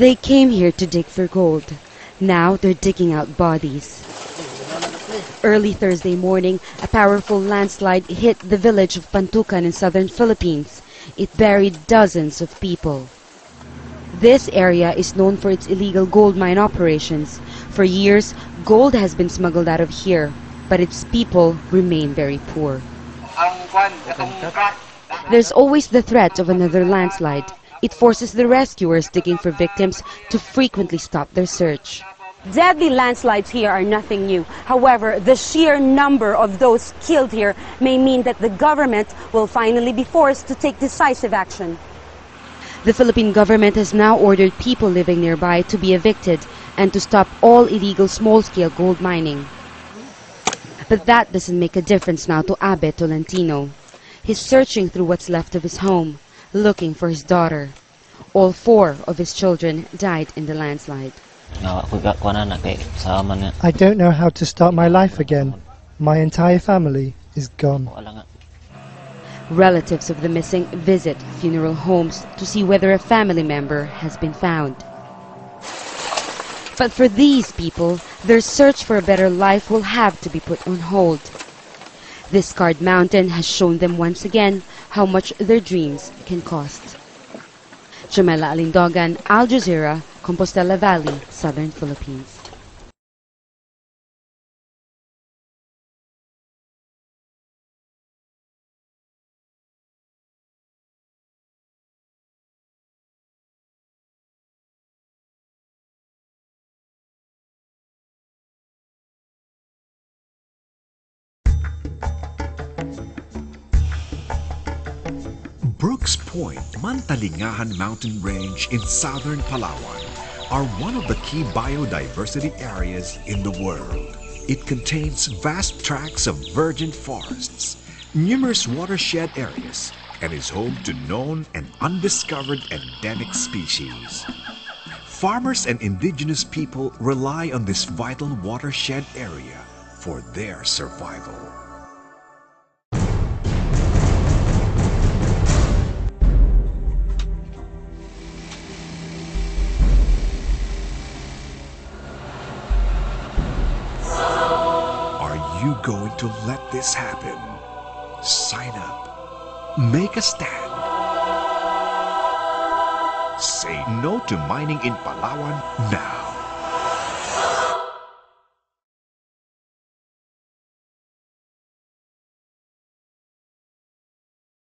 They came here to dig for gold. Now they're digging out bodies. Early Thursday morning, a powerful landslide hit the village of Pantukan in southern Philippines. It buried dozens of people. This area is known for its illegal gold mine operations. For years, gold has been smuggled out of here, but its people remain very poor. There's always the threat of another landslide. It forces the rescuers digging for victims to frequently stop their search. Deadly landslides here are nothing new. However, the sheer number of those killed here may mean that the government will finally be forced to take decisive action. The Philippine government has now ordered people living nearby to be evicted and to stop all illegal small-scale gold mining. But that doesn't make a difference now to Abe Tolentino. He's searching through what's left of his home, looking for his daughter. All four of his children died in the landslide. I don't know how to start my life again. My entire family is gone. Relatives of the missing visit funeral homes to see whether a family member has been found. But for these people, their search for a better life will have to be put on hold. This scarred mountain has shown them once again how much their dreams can cost. Jamila Alindogan, Al Jazeera, Compostela Valley, Southern Philippines. Brooks Point, Mantalingahan Mountain Range in southern Palawan, are one of the key biodiversity areas in the world. It contains vast tracts of virgin forests, numerous watershed areas, and is home to known and undiscovered endemic species. Farmers and indigenous people rely on this vital watershed area for their survival. You going to let this happen? Sign up. Make a stand. Say no to mining in Palawan now.